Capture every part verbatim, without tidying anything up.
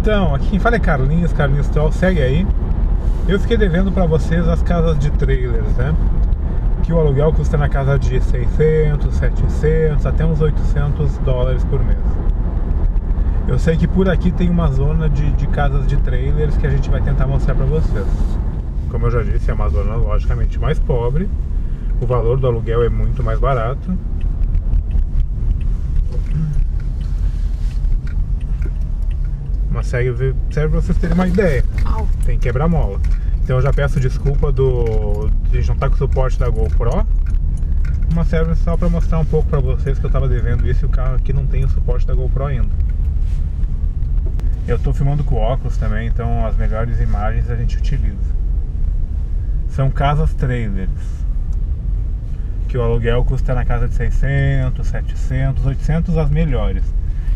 Então, aqui quem fala é Carlinhos, Carlinhos Troll, segue aí. Eu fiquei devendo pra vocês as casas de trailers, né? Que o aluguel custa na casa de seiscentos, setecentos, até uns oitocentos dólares por mês. Eu sei que por aqui tem uma zona de, de casas de trailers que a gente vai tentar mostrar pra vocês. Como eu já disse, é uma zona logicamente mais pobre. O valor do aluguel é muito mais barato. Mas serve, serve pra vocês terem uma ideia. Tem quebra-mola. Então eu já peço desculpa do, de juntar com o suporte da GoPro. Mas serve só pra mostrar um pouco pra vocês que eu tava devendo isso e o carro aqui não tem o suporte da GoPro ainda. Eu tô filmando com óculos também, então as melhores imagens a gente utiliza. São casas trailers, que o aluguel custa na casa de seiscentos, setecentos, oitocentos, as melhores.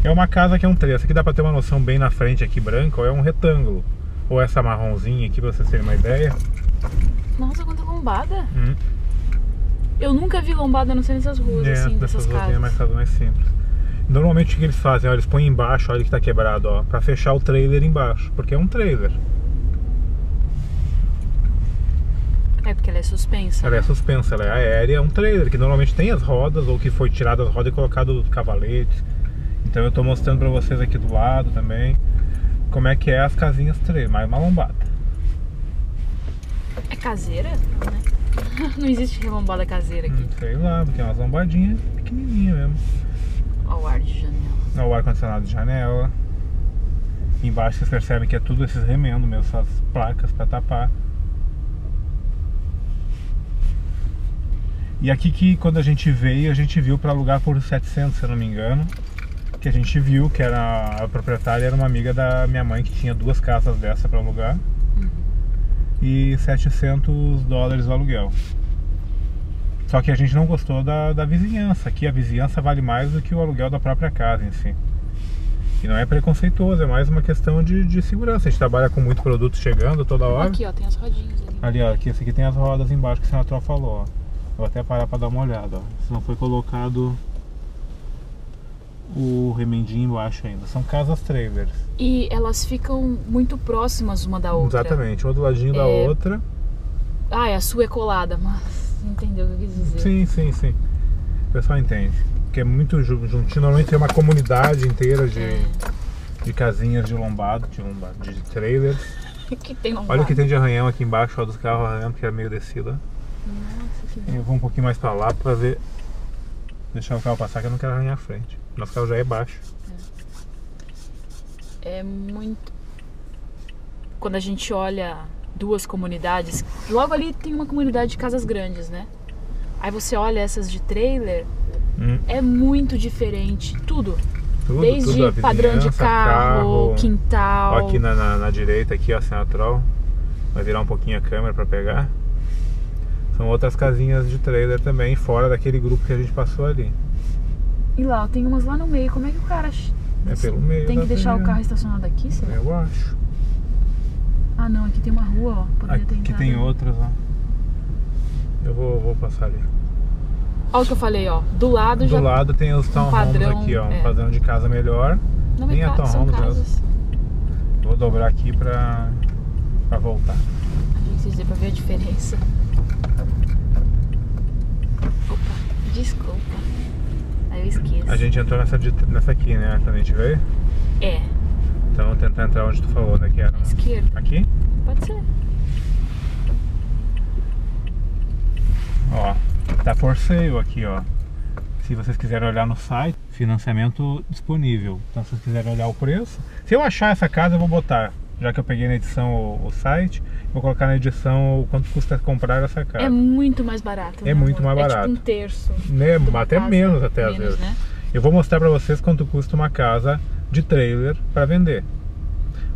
É uma casa que é um três, essa aqui dá pra ter uma noção bem na frente aqui, branca, ou é um retângulo. Ou essa marronzinha aqui, pra vocês terem uma ideia. Nossa, quanta lombada! Hum. Eu nunca vi lombada, não sei nessas ruas, é, assim, dessas, dessas casas. É, mais casas mais simples. Normalmente o que eles fazem, ó, eles põem embaixo, olha que tá quebrado, ó, pra fechar o trailer embaixo, porque é um trailer. É porque ela é suspensa. Ela né? é suspensa, ela é aérea, é um trailer, que normalmente tem as rodas, ou que foi tirada as rodas e colocado os cavaletes. Então eu tô mostrando pra vocês aqui do lado também, como é que é as casinhas trailer, mais uma lombada. É caseira? Não, é? Não existe lombada caseira aqui. Hum, sei lá, porque é umas lombadinhas pequenininhas mesmo. Ao ar de janela. Ao ar condicionado de janela. Embaixo vocês percebem que é tudo esses remendos mesmo, essas placas para tapar. E aqui que quando a gente veio, a gente viu para alugar por setecentos, se eu não me engano. Que a gente viu que era a proprietária era uma amiga da minha mãe que tinha duas casas dessa para alugar. Uhum. E setecentos dólares o aluguel. Só que a gente não gostou da, da vizinhança. Aqui a vizinhança vale mais do que o aluguel da própria casa em si. E não é preconceituoso, é mais uma questão de, de segurança. A gente trabalha com muito produto chegando toda hora. Aqui ó, tem as rodinhas ali. Ali ó, aqui, esse aqui tem as rodas embaixo que o senhor Troll falou, ó. Vou até parar pra dar uma olhada, ó. Se não foi colocado o remendinho embaixo ainda. São casas trailers. E elas ficam muito próximas uma da outra. Exatamente, uma do ladinho é... da outra. Ah, a sua é colada, mas... Entendeu o que eu quis dizer? Sim, sim, sim. O pessoal entende. Porque é muito juntinho. Normalmente é uma comunidade inteira de, é. de casinhas de lombado, de lombado, de trailers. Que tem lombado. Olha o que tem de arranhão aqui embaixo, ó, dos carros arranhando, que é meio descido. Nossa, que bom. Eu vou um pouquinho mais pra lá pra ver. Deixar o carro passar, que eu não quero arranhar a frente. Nosso carro já é baixo. É, é muito. Quando a gente olha. Duas comunidades, logo ali tem uma comunidade de casas grandes, né? Aí você olha essas de trailer, hum. é muito diferente, tudo, tudo desde tudo, padrão de carro, carro, quintal. Ó, aqui na, na, na direita aqui, ó, senhora Troll, vai virar um pouquinho a câmera para pegar. São outras casinhas de trailer também, fora daquele grupo que a gente passou ali. E lá, tem umas lá no meio. Como é que o cara é pelo meio tem que deixar o carro estacionado aqui, será? Eu acho. Ah não, aqui tem uma rua, ó. Poderia aqui tentar, tem né? outras, ó. Eu vou, vou passar ali. Olha o que eu falei, ó. Do lado do já. Do lado tem os townhomes um aqui, ó. É. Um padrão de casa melhor. Não tem é a townhomes. Vou dobrar aqui pra, pra voltar. A gente precisa pra ver a diferença. Opa, desculpa. Aí eu esqueço. A gente entrou nessa, nessa aqui, né? Quando a gente veio? É. Então vou tentar entrar onde tu falou, né? Que era... Esquerda. Aqui? Pode ser. Ó, tá for sale aqui, ó. Se vocês quiserem olhar no site, financiamento disponível. Então se vocês quiserem olhar o preço. Se eu achar essa casa eu vou botar, já que eu peguei na edição o, o site, vou colocar na edição o quanto custa comprar essa casa. É muito mais barato. É muito amor? mais barato. É tipo um terço. Né? Até menos até menos, às vezes. Né? Eu vou mostrar pra vocês quanto custa uma casa de trailer para vender.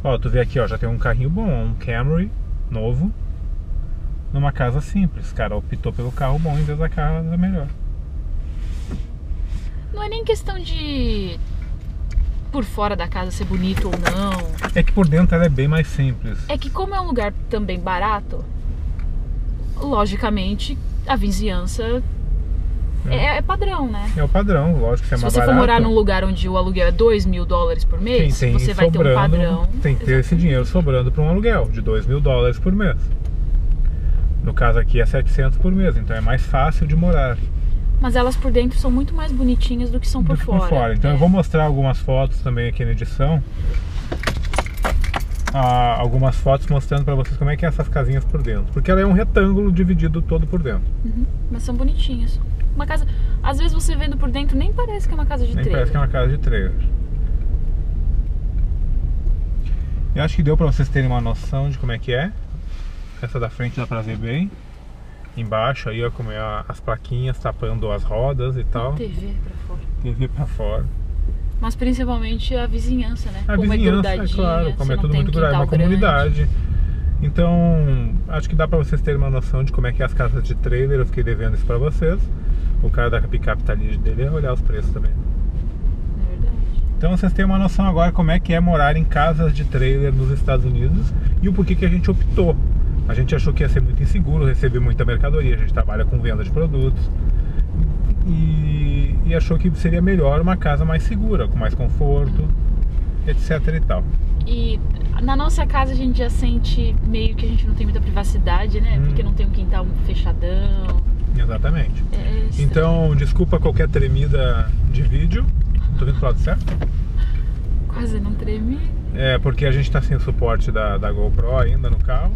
Ó, tu vê aqui, ó, já tem um carrinho bom, um Camry novo, numa casa simples. Cara, optou pelo carro bom em vez da casa melhor. Não é nem questão de por fora da casa ser bonito ou não. É que por dentro ela é bem mais simples. É que como é um lugar também barato, logicamente a vizinhança É, é padrão, né? É o padrão, lógico que é mais barato. Se você for morar num lugar onde o aluguel é dois mil dólares por mês, tem, você vai sobrando, ter um padrão. Tem que ter exatamente. esse dinheiro sobrando para um aluguel de dois mil dólares por mês. No caso aqui é setecentos por mês, então é mais fácil de morar. Mas elas por dentro são muito mais bonitinhas do que são por fora. Por fora. Então é. eu vou mostrar algumas fotos também aqui na edição. Ah, algumas fotos mostrando para vocês como é que é essas casinhas por dentro. Porque ela é um retângulo dividido todo por dentro. Uhum. Mas são bonitinhas. Uma casa, às vezes você vendo por dentro nem parece que é uma casa de trailer. Nem parece que é uma casa de trailer. Eu acho que deu para vocês terem uma noção de como é que é. Essa da frente dá para ver bem. Embaixo aí ó, como é a, as plaquinhas tapando as rodas e tal. T V para fora. T V para fora. Mas principalmente a vizinhança, né? A como vizinhança, é, é claro, como é tudo muito grudado, é uma grande comunidade. Então, acho que dá pra vocês terem uma noção de como é que é as casas de trailer. Eu fiquei devendo isso pra vocês. O cara da picape tá ali dele é olhar os preços também. É verdade. Então vocês têm uma noção agora como é que é morar em casas de trailer nos Estados Unidos e o porquê que a gente optou. A gente achou que ia ser muito inseguro, receber muita mercadoria, a gente trabalha com venda de produtos. E, e achou que seria melhor uma casa mais segura, com mais conforto, uhum. etc e tal. E na nossa casa a gente já sente meio que a gente não tem muita privacidade, né? Hum. Porque não tem um quintal muito fechadão. Exatamente. É então, desculpa qualquer tremida de vídeo. Tô vindo pro lado certo? Quase não tremi. É, porque a gente tá sem o suporte da, da GoPro ainda no carro.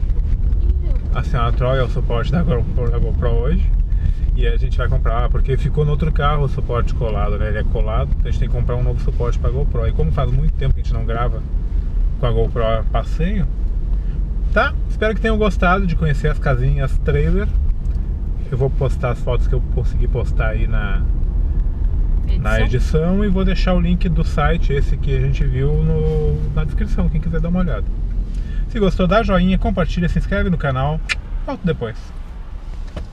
A senhora Troll é o suporte da GoPro, da GoPro hoje. E a gente vai comprar, porque ficou no outro carro o suporte colado, né? Ele é colado, então a gente tem que comprar um novo suporte para a GoPro. E como faz muito tempo que a gente não grava com a GoPro passeio, tá? Espero que tenham gostado de conhecer as casinhas trailer. Eu vou postar as fotos que eu consegui postar aí na edição, na edição e vou deixar o link do site, esse que a gente viu, no, na descrição, quem quiser dar uma olhada. Se gostou, dá joinha, compartilha, se inscreve no canal. Volto depois.